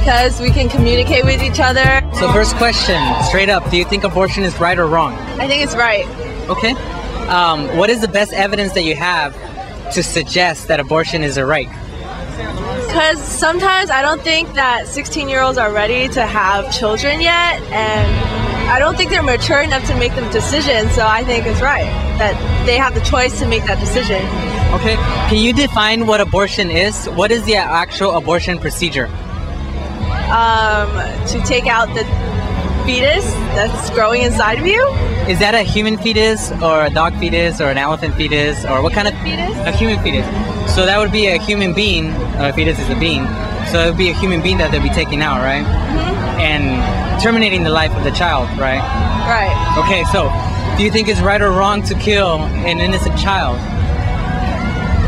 because we can communicate with each other. So first question, straight up, do you think abortion is right or wrong? I think it's right. Okay. What is the best evidence that you have to suggest that abortion is a right? Because sometimes I don't think that 16-year-olds are ready to have children yet, and I don't think they're mature enough to make the decision, so I think it's right that they have the choice to make that decision. Okay, can you define what abortion is? What is the actual abortion procedure? To take out the fetus that's growing inside of you. Is that a human fetus or a dog fetus or an elephant fetus or what kind of fetus? A human fetus. So that would be a human being. A fetus is a being. So it would be a human being that they'd be taking out, right? Mm-hmm. And terminating the life of the child, right? Right. Okay, so do you think it's right or wrong to kill an innocent child?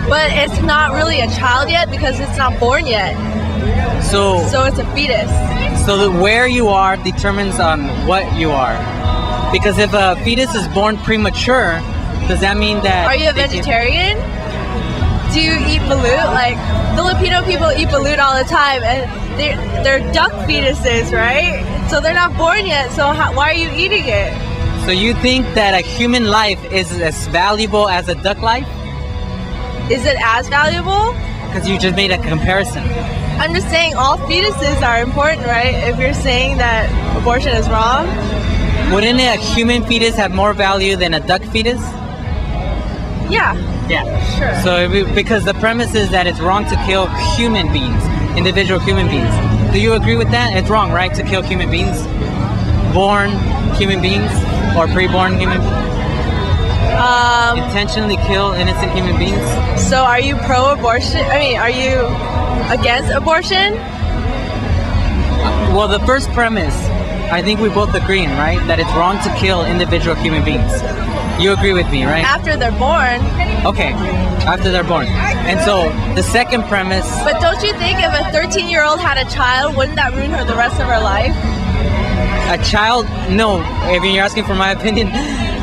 But it's not really a child yet because it's not born yet. So it's a fetus. So that where you are determines on what you are. Because if a fetus is born premature, does that mean that... Are you a vegetarian? Do you eat balut? Like, Filipino people eat balut all the time, and they're duck fetuses, right? So they're not born yet, so why are you eating it? So you think that a human life is as valuable as a duck life? Is it as valuable? Because you just made a comparison. I'm just saying all fetuses are important, right? If you're saying that abortion is wrong. Wouldn't a human fetus have more value than a duck fetus? Yeah. Yeah. Sure. So, because the premise is that it's wrong to kill human beings, individual human beings. Do you agree with that? It's wrong, right, to kill human beings? Born human beings or preborn human beings? Intentionally kill innocent human beings? So are you pro-abortion? I mean, are you against abortion? Well, the first premise, I think we both agree, right? That it's wrong to kill individual human beings. You agree with me, right? After they're born. Okay, after they're born. And so the second premise... But don't you think if a 13-year-old had a child, wouldn't that ruin her the rest of her life? A child? No. If you're asking for my opinion,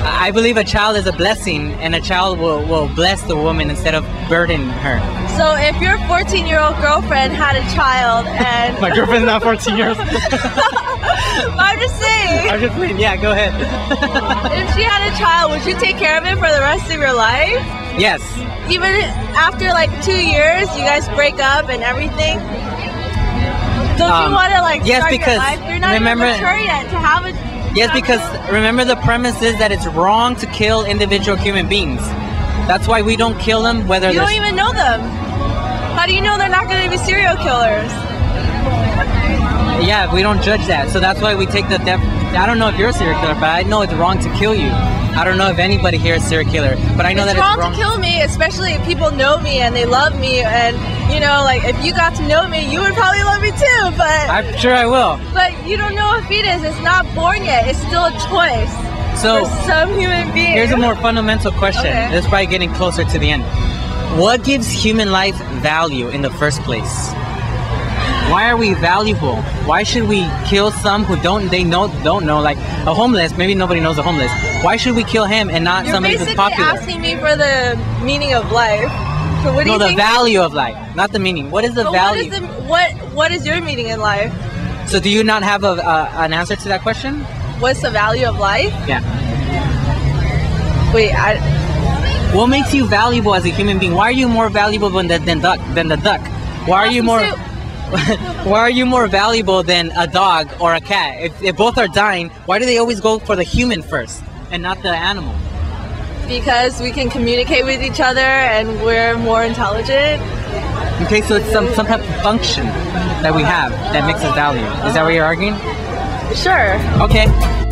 I believe a child is a blessing, and a child will bless the woman instead of burden her. So if your 14-year-old girlfriend had a child and... My girlfriend's not 14 years old. I'm just saying. I'm just saying, yeah, go ahead. If she had a child, would you take care of it for the rest of your life? Yes. Even after like 2 years, you guys break up and everything? Don't you want to like start your life? You're not even mature yet to have a... Yes, because remember the premise is that it's wrong to kill individual human beings. That's why we don't kill them whether they're... You don't even know them. How do you know they're not going to be serial killers? Yeah, we don't judge that. So that's why we take the death... I don't know if you're a serial killer, but I know it's wrong to kill you. I don't know if anybody here is a serial killer, but I know that it's wrong. It's wrong to kill me, especially if people know me and they love me and, you know, like, if you got to know me, you would probably love me too, but... I'm sure I will. But you don't know a fetus. It's not born yet. It's still a choice so, for some human beings. Here's a more fundamental question. Okay. This is probably getting closer to the end. What gives human life value in the first place? Why are we valuable? Why should we kill some who don't know, like a homeless? Maybe nobody knows a homeless. Why should we kill him and not somebody who's popular? You're basically asking me for the meaning of life. So what do you think? No, the value of life, not the meaning. What is the value? What is your meaning in life? So do you not have an answer to that question? What's the value of life? Yeah. Wait, what makes you valuable as a human being? Why are you more valuable than the duck? Why are you more... Why are you more valuable than a dog or a cat? If both are dying, why do they always go for the human first and not the animal? Because we can communicate with each other and we're more intelligent. Okay, so it's some type of function that we have that makes us value. Is that what you're arguing? Sure. Okay.